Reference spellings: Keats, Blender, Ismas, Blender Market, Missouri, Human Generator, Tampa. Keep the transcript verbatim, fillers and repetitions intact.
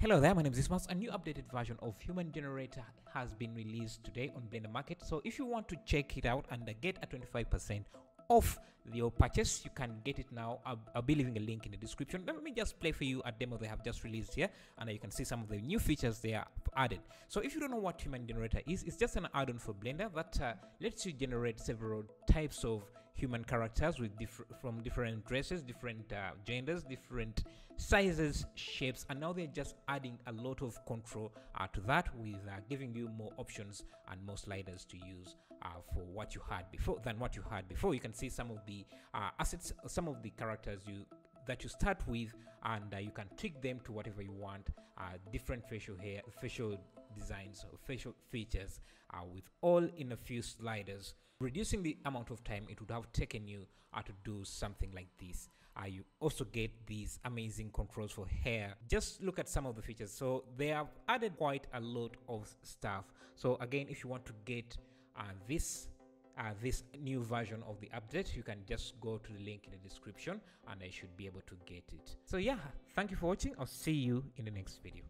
Hello there, my name is Ismas. A new updated version of Human Generator has been released today on Blender Market. So if you want to check it out and get a twenty-five percent off your purchase, you can get it now. I'll, I'll be leaving a link in the description. Let me just play for you a demo they have just released here, and you can see some of the new features they are added. So if you don't know what Human Generator is, it's just an add-on for Blender that uh, lets you generate several types of human characters with diff from different dresses, different uh, genders, different sizes, shapes, and now they're just adding a lot of control uh, to that, with uh, giving you more options and more sliders to use uh, for what you had before than what you had before. You can see some of the uh, assets, some of the characters you that you start with, and uh, you can tweak them to whatever you want. Uh, different facial hair, facial designs, or facial features, uh, with all in a few sliders, reducing the amount of time it would have taken you uh, to do something like this. Uh, you also get these amazing controls for hair. Just look at some of the features. So they have added quite a lot of stuff. So again, if you want to get uh, this Uh, this new version of the update, you can just go to the link in the description and I should be able to get it. So yeah, thank you for watching. I'll see you in the next video.